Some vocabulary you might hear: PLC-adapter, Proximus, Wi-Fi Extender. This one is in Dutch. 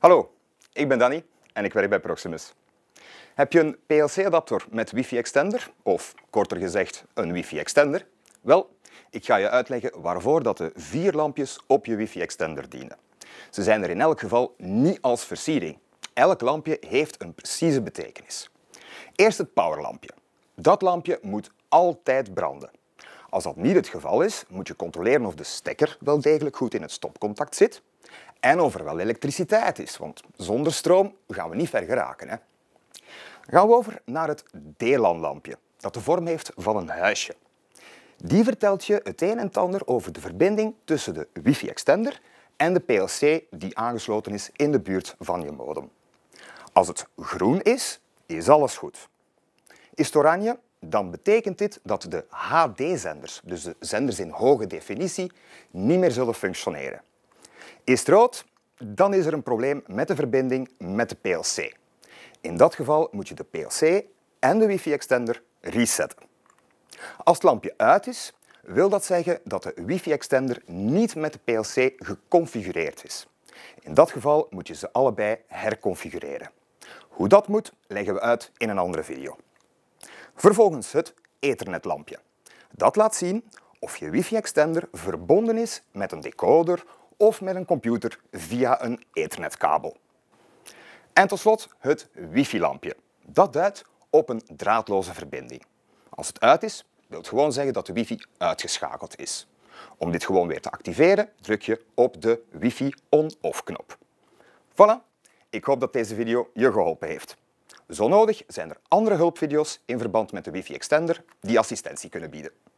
Hallo, ik ben Danny en ik werk bij Proximus. Heb je een PLC-adapter met Wi-Fi Extender, of korter gezegd een Wi-Fi Extender? Wel, ik ga je uitleggen waarvoor dat de 4 lampjes op je Wi-Fi Extender dienen. Ze zijn er in elk geval niet als versiering. Elk lampje heeft een precieze betekenis. Eerst het powerlampje. Dat lampje moet altijd branden. Als dat niet het geval is, moet je controleren of de stekker wel degelijk goed in het stopcontact zit en of er wel elektriciteit is, want zonder stroom gaan we niet ver geraken, hè? Dan gaan we over naar het DLAN-lampje, dat de vorm heeft van een huisje. Die vertelt je het een en het ander over de verbinding tussen de wifi-extender en de PLC die aangesloten is in de buurt van je modem. Als het groen is, is alles goed. Is het oranje? Dan betekent dit dat de HD-zenders, dus de zenders in hoge definitie, niet meer zullen functioneren. Is het rood? Dan is er een probleem met de verbinding met de PLC. In dat geval moet je de PLC en de wifi-extender resetten. Als het lampje uit is, wil dat zeggen dat de wifi-extender niet met de PLC geconfigureerd is. In dat geval moet je ze allebei herconfigureren. Hoe dat moet, leggen we uit in een andere video. Vervolgens het ethernetlampje. Dat laat zien of je wifi-extender verbonden is met een decoder of met een computer via een ethernetkabel. En tot slot het wifi-lampje. Dat duidt op een draadloze verbinding. Als het uit is, wil het gewoon zeggen dat de wifi uitgeschakeld is. Om dit gewoon weer te activeren, druk je op de wifi on-off knop. Voilà, ik hoop dat deze video je geholpen heeft. Zo nodig zijn er andere hulpvideo's in verband met de wifi-extender die assistentie kunnen bieden.